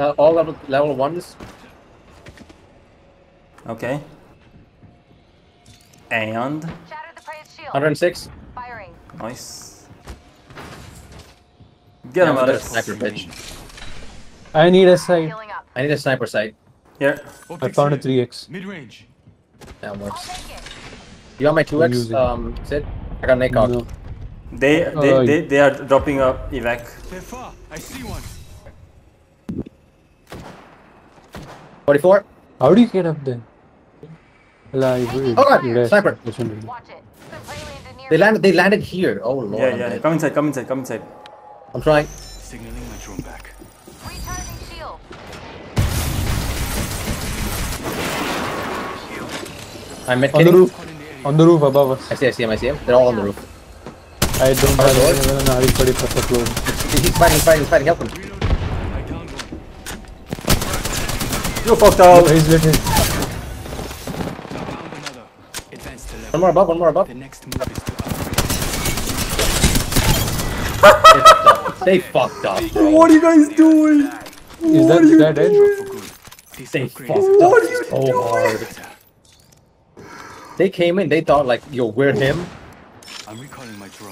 all level ones. Okay. And 106. Firing. Nice. Get him out of sniper bitch. I need a sight. I need a sniper sight. Here. I found a 3x. Mid range. That works. You want my 2x? Sid? I got an ACOG. No. They are dropping up evac. They're far. I see one. 44. How do you get up then? Like, oh god! Sniper! Watch it. They landed here. Oh lord. Yeah. Come inside. I'm trying. Signaling my drone back. Recharging shield. I'm at the roof. On the roof above us. I see him. They're all on the roof. I don't know. No, he's fighting. Help him. You fucked up. He's with him. One more above. The next move is to upgrade. They fucked up. Bro. What are you guys doing? They fucked up so hard. They came in, they thought like, yo, we're him. I'm recalling my drone.